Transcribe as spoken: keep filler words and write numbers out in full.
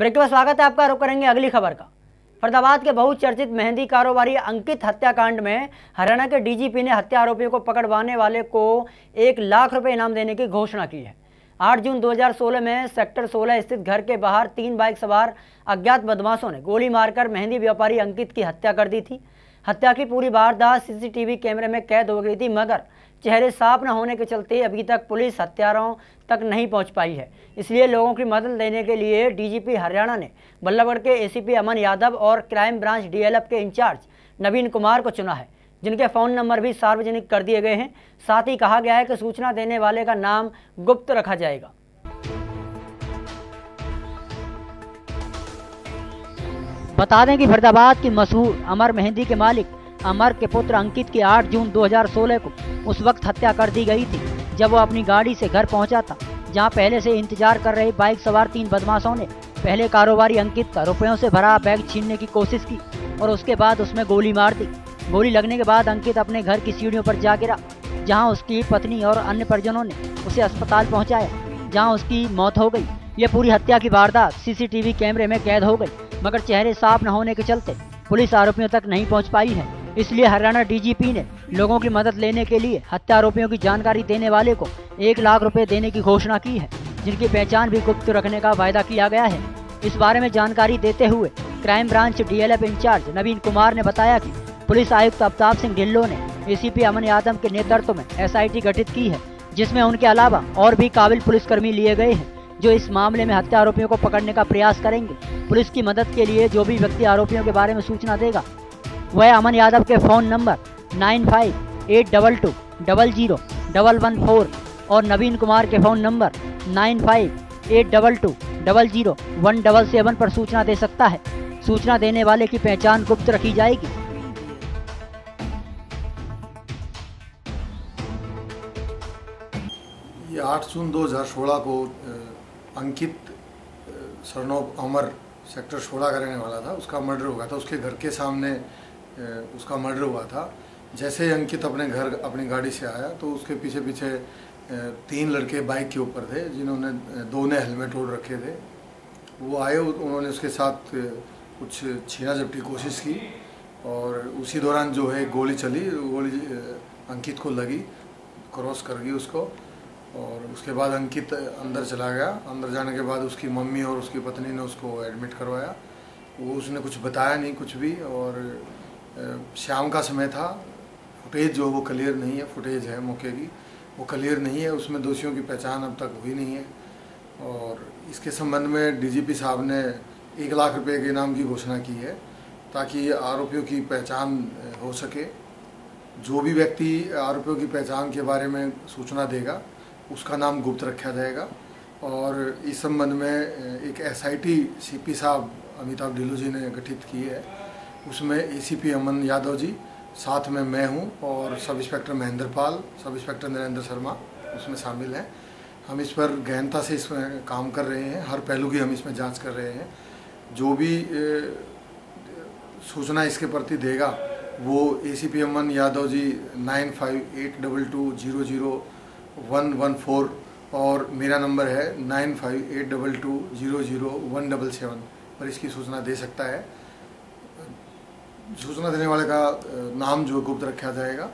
Break के बाद स्वागत है आपका। रुक करेंगे अगली खबर का। फरीदाबाद के बहुचर्चित मेहंदी कारोबारी अंकित हत्याकांड में हरियाणा के डीजीपी ने हत्या आरोपियों को पकड़वाने वाले को एक लाख रुपए इनाम देने की घोषणा की है। आठ जून दो हज़ार सोलह में सेक्टर सोलह स्थित घर के बाहर तीन बाइक सवार अज्ञात बदमाशों ने गोली मारकर मेहंदी व्यापारी अंकित की हत्या कर दी थी। हत्या की पूरी वारदात सीसीटीवी कैमरे में कैद हो गई थी, मगर चेहरे साफ न होने के चलते अभी तक पुलिस हत्यारों तक नहीं पहुंच पाई है। इसलिए लोगों की मदद लेने के लिए डीजीपी हरियाणा ने बल्लभगढ़ के एसीपी अमन यादव और क्राइम ब्रांच डीएलएफ के इंचार्ज नवीन कुमार को चुना है, जिनके फ़ोन नंबर भी सार्वजनिक कर दिए गए हैं। साथ ही कहा गया है कि सूचना देने वाले का नाम गुप्त रखा जाएगा। बता दें कि फरीदाबाद की मशहूर अमर मेहंदी के मालिक अमर के पुत्र अंकित की आठ जून दो हज़ार सोलह को उस वक्त हत्या कर दी गई थी जब वो अपनी गाड़ी से घर पहुंचा था, जहां पहले से इंतजार कर रहे बाइक सवार तीन बदमाशों ने पहले कारोबारी अंकित का रुपयों से भरा बैग छीनने की कोशिश की और उसके बाद उसमें गोली मार दी। गोली लगने के बाद अंकित अपने घर की सीढ़ियों पर जा गिरा, जहाँ उसकी पत्नी और अन्य परिजनों ने उसे अस्पताल पहुँचाया, जहाँ उसकी मौत हो गई। यह पूरी हत्या की वारदात सीसीटीवी कैमरे में कैद हो गई, मगर चेहरे साफ न होने के चलते पुलिस आरोपियों तक नहीं पहुँच पाई है। इसलिए हरियाणा डीजीपी ने लोगों की मदद लेने के लिए हत्या आरोपियों की जानकारी देने वाले को एक लाख रुपए देने की घोषणा की है, जिनकी पहचान भी गुप्त रखने का वायदा किया गया है। इस बारे में जानकारी देते हुए crime branch DLF in charge Naveen Kumar ने बताया कि पुलिस आयुक्त प्रताप सिंह ढिल्लो ने एसीपी अमन यादव के नेतृत्व में एसआईटी गठित की है, जिसमें उनके अलावा और भी काबिल पुलिसकर्मी लिए गए हैं जो इस मामले में हत्या आरोपियों को पकड़ने का प्रयास करेंगे। पुलिस की मदद के लिए जो भी व्यक्ति आरोपियों के बारे में सूचना देगा, वह अमन यादव के phone number nine five eight double two double zero double one four और नवीन कुमार के phone number nine five eight double two double zero one double seven पर सूचना दे सकता है। सूचना देने वाले की पहचान गुप्त रखी जाएगी। ये आठ जून दो हज़ार सोलह को अंकित सरनोब अमर सेक्टर सोलह का रहने वाला था, उसका मर्डर हुआ था। उसके घर के सामने उसका मर्डर हुआ था। जैसे ही अंकित अपने घर अपनी गाड़ी से आया तो उसके पीछे पीछे तीन लड़के बाइक के ऊपर थे, जिन्होंने दो ने हेलमेट ओढ़ रखे थे। वो आए, उन्होंने उसके साथ कुछ छीना झपटी की कोशिश की और उसी दौरान जो है गोली चली, गोली अंकित को लगी, क्रॉस कर गई उसको और उसके बाद अंकित अंदर चला गया। अंदर जाने के बाद उसकी मम्मी और उसकी पत्नी ने उसको एडमिट करवाया। वो उसने कुछ बताया नहीं कुछ भी और शाम का समय था। फुटेज जो वो क्लियर नहीं है, फुटेज है मौके की, वो क्लियर नहीं है। उसमें दोषियों की पहचान अब तक हुई नहीं है और इसके संबंध में डीजीपी साहब ने एक लाख रुपए के इनाम की घोषणा की है ताकि आरोपियों की पहचान हो सके। जो भी व्यक्ति आरोपियों की पहचान के बारे में सूचना देगा उसका नाम गुप्त रखा जाएगा और इस संबंध में एक S I T C P साहब अमिताभ ढिल्लो जी ने गठित की है। उसमें एसीपी अमन यादव जी, साथ में मैं हूँ और sub inspector Mahendra Pal, sub inspector Narendra Sharma उसमें शामिल हैं। हम इस पर गहनता से इसमें काम कर रहे हैं, हर पहलू की हम इसमें जांच कर रहे हैं। जो भी सूचना इसके प्रति देगा वो ACP Aman Yadav ji nine five eight double two zero zero one one four और मेरा नंबर है nine five eight double two zero zero one double seven पर इसकी सूचना दे सकता है। सूचना देने वाले का नाम जो गुप्त रखा जाएगा।